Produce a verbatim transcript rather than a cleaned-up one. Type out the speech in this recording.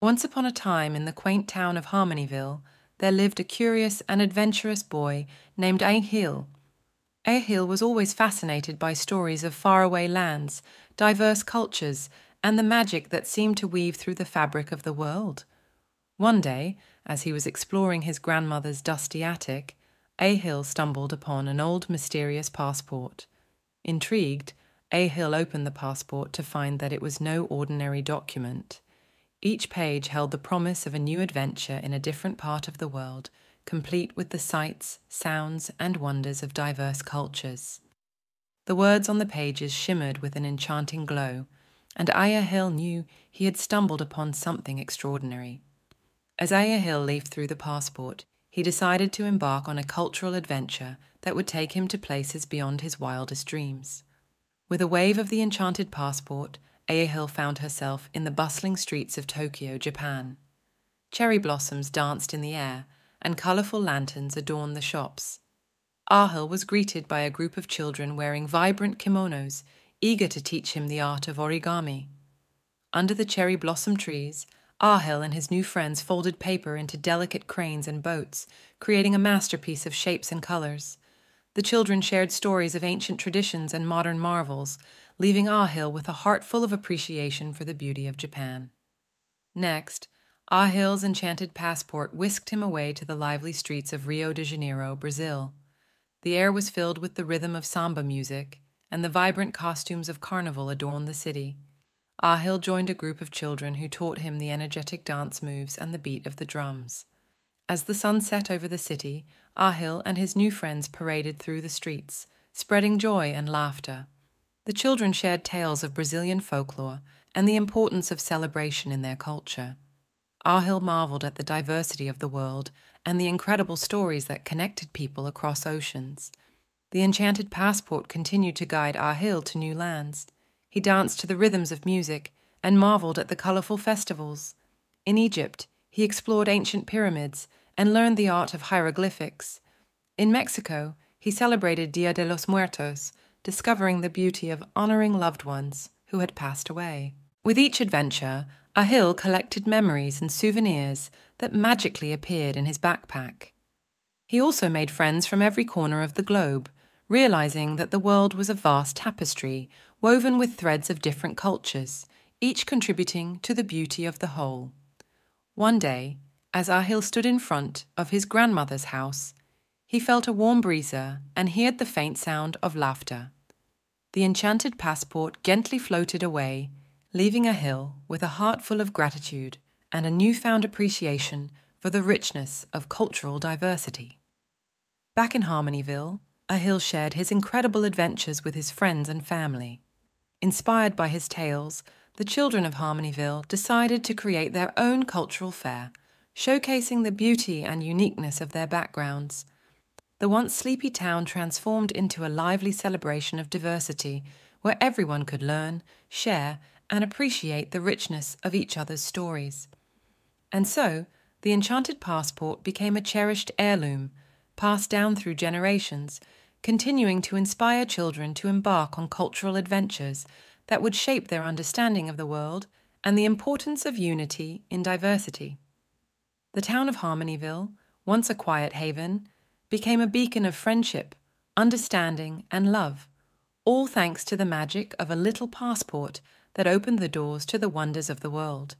Once upon a time in the quaint town of Harmonyville, there lived a curious and adventurous boy named Ahill. Ahill was always fascinated by stories of faraway lands, diverse cultures, and the magic that seemed to weave through the fabric of the world. One day, as he was exploring his grandmother's dusty attic, Ahill stumbled upon an old mysterious passport. Intrigued, Ahill opened the passport to find that it was no ordinary document. Each page held the promise of a new adventure in a different part of the world, complete with the sights, sounds, and wonders of diverse cultures. The words on the pages shimmered with an enchanting glow, and Ahill knew he had stumbled upon something extraordinary. As Ahill leafed through the passport, he decided to embark on a cultural adventure that would take him to places beyond his wildest dreams. With a wave of the enchanted passport, Ahill found herself in the bustling streets of Tokyo, Japan. Cherry blossoms danced in the air, and colorful lanterns adorned the shops. Ahill was greeted by a group of children wearing vibrant kimonos, eager to teach him the art of origami. Under the cherry blossom trees, Ahill and his new friends folded paper into delicate cranes and boats, creating a masterpiece of shapes and colors. The children shared stories of ancient traditions and modern marvels, leaving Ahill with a heart full of appreciation for the beauty of Japan. Next, Ahill's enchanted passport whisked him away to the lively streets of Rio de Janeiro, Brazil. The air was filled with the rhythm of samba music, and the vibrant costumes of carnival adorned the city. Ahill joined a group of children who taught him the energetic dance moves and the beat of the drums. As the sun set over the city, Ahill and his new friends paraded through the streets, spreading joy and laughter. The children shared tales of Brazilian folklore and the importance of celebration in their culture. Ahill marveled at the diversity of the world and the incredible stories that connected people across oceans. The enchanted passport continued to guide Ahill to new lands. He danced to the rhythms of music and marveled at the colorful festivals. In Egypt, he explored ancient pyramids and learned the art of hieroglyphics. In Mexico, he celebrated Dia de los Muertos, discovering the beauty of honoring loved ones who had passed away. With each adventure, Ahill collected memories and souvenirs that magically appeared in his backpack. He also made friends from every corner of the globe, realizing that the world was a vast tapestry woven with threads of different cultures, each contributing to the beauty of the whole. One day, as Ahill stood in front of his grandmother's house, he felt a warm breezer and heard the faint sound of laughter. The enchanted passport gently floated away, leaving Ahill with a heart full of gratitude and a newfound appreciation for the richness of cultural diversity. Back in Harmonyville, Ahill shared his incredible adventures with his friends and family. Inspired by his tales, the children of Harmonyville decided to create their own cultural fair, showcasing the beauty and uniqueness of their backgrounds. The once sleepy town transformed into a lively celebration of diversity, where everyone could learn, share, and appreciate the richness of each other's stories. And so, the enchanted passport became a cherished heirloom, passed down through generations, continuing to inspire children to embark on cultural adventures that would shape their understanding of the world and the importance of unity in diversity. The town of Harmonyville, once a quiet haven, became a beacon of friendship, understanding, and love, all thanks to the magic of a little passport that opened the doors to the wonders of the world.